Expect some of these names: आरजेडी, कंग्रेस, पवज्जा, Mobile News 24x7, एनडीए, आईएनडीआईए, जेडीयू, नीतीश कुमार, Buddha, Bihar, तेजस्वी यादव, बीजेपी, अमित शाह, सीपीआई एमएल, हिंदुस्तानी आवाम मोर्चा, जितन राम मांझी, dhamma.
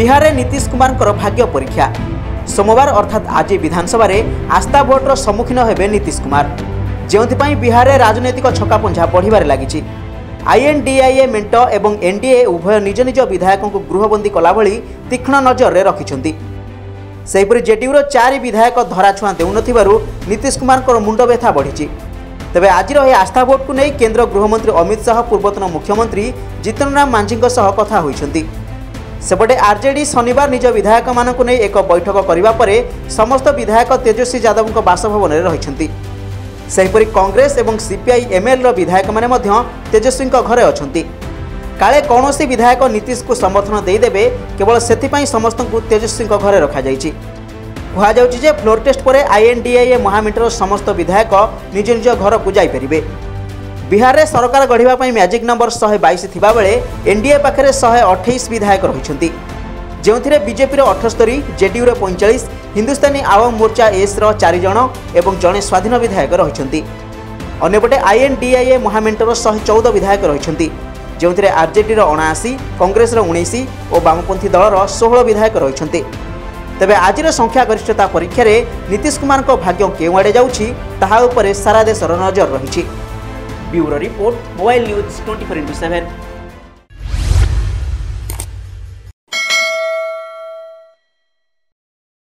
बिहार में नीतीश कुमार भाग्य परीक्षा सोमवार अर्थात आज विधानसभा आस्था भोट्र सम्मुखीन होबे नीतीश कुमार जो बिहार में राजनैतिक छकापुंझा बढ़िबार लगी। आईएनडीआईए मेंट एवं एनडीए उभय निज निज विधायकों को गृहबंदी कला भली तीक्ष्ण नजर में रखिंट। सेपरि जेडियर 4 विधायक धराछुआ देउन नीतीश कुमार मुंड व्यथा बढ़ी। तेज आज आस्था भोट को नहीं केन्द्र गृहमंत्री अमित शाह पूर्वतन मुख्यमंत्री जितन राम मांझी कथा होती। सेपटे आरजेडी शनिवार निज विधायक मानक नहीं एक बैठक करिबा परे समस्त विधायक तेजस्वी यादव बासभवन में रही। सेपरि कंग्रेस एवं सीपीआई एमएल विधायक माने मध्य तेजस्वी घरे अछंती। काले कौनसी विधायक नीतीश को समर्थन देदेवे केवल सेथिपाई समस्त तेजस्वी घरे रखा जायछि। कहा जाउछि जे फ्लोर टेस्ट पर आईएनडीआईए महामेंटर समस्त विधायक निज निज घर को जाइपारे। बिहार में सरकार गढ़िबा पई मैजिक नंबर 122 थिबा बेले एनडीए पाखरे 128 विधायक रहिसंती, जेउथिरे बीजेपी रो 78 जेडीयू रो 45 हिंदुस्तानी आवाम मोर्चा एस रो 4 जण एवं जणे स्वाधीन विधायक रहिसंती। अन्यपटे आईएनडीआईए महामेंटर 114 विधायक रहिसंती, जेउथिरे आरजेडी रो 79 कांग्रेस रो 19 और वामपंथी दल रो 16 विधायक रहिसंती। तेबे आज संख्या गरिष्ठता परीक्षा रे नीतीश कुमार को भाग्य केउ आड़े जाउछि ताहा उपरे सारा देशर नजर रहिछि। Bureau report mobile news 24/7।